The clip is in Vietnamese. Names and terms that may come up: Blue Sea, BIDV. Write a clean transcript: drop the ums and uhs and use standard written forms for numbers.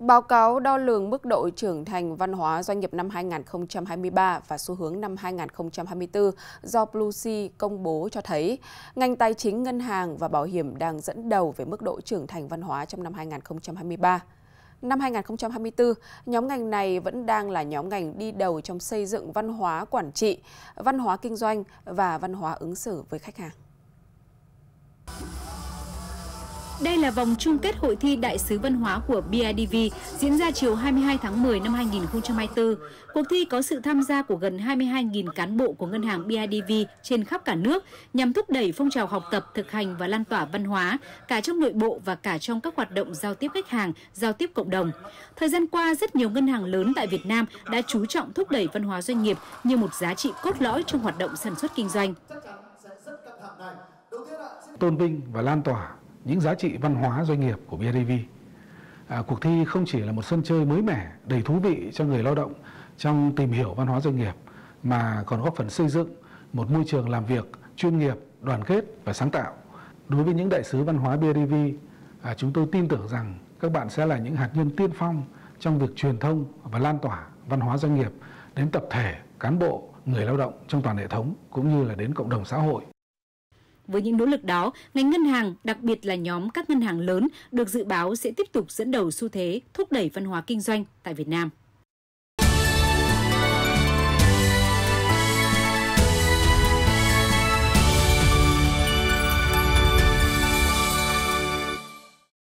Báo cáo đo lường mức độ trưởng thành văn hóa doanh nghiệp năm 2023 và xu hướng năm 2024 do Blue Sea công bố cho thấy, ngành tài chính, ngân hàng và bảo hiểm đang dẫn đầu về mức độ trưởng thành văn hóa trong năm 2023. Năm 2024, nhóm ngành này vẫn đang là nhóm ngành đi đầu trong xây dựng văn hóa quản trị, văn hóa kinh doanh và văn hóa ứng xử với khách hàng. Đây là vòng chung kết hội thi đại sứ văn hóa của BIDV diễn ra chiều 22 tháng 10 năm 2024. Cuộc thi có sự tham gia của gần 22.000 cán bộ của ngân hàng BIDV trên khắp cả nước nhằm thúc đẩy phong trào học tập, thực hành và lan tỏa văn hóa cả trong nội bộ và cả trong các hoạt động giao tiếp khách hàng, giao tiếp cộng đồng. Thời gian qua, rất nhiều ngân hàng lớn tại Việt Nam đã chú trọng thúc đẩy văn hóa doanh nghiệp như một giá trị cốt lõi trong hoạt động sản xuất kinh doanh. Tôn vinh và lan tỏa những giá trị văn hóa doanh nghiệp của BIDV. Cuộc thi không chỉ là một sân chơi mới mẻ, đầy thú vị cho người lao động trong tìm hiểu văn hóa doanh nghiệp, mà còn góp phần xây dựng một môi trường làm việc chuyên nghiệp, đoàn kết và sáng tạo. Đối với những đại sứ văn hóa BIDV, chúng tôi tin tưởng rằng các bạn sẽ là những hạt nhân tiên phong trong việc truyền thông và lan tỏa văn hóa doanh nghiệp đến tập thể, cán bộ, người lao động trong toàn hệ thống cũng như là đến cộng đồng xã hội. Với những nỗ lực đó, ngành ngân hàng, đặc biệt là nhóm các ngân hàng lớn, được dự báo sẽ tiếp tục dẫn đầu xu thế thúc đẩy văn hóa kinh doanh tại Việt Nam.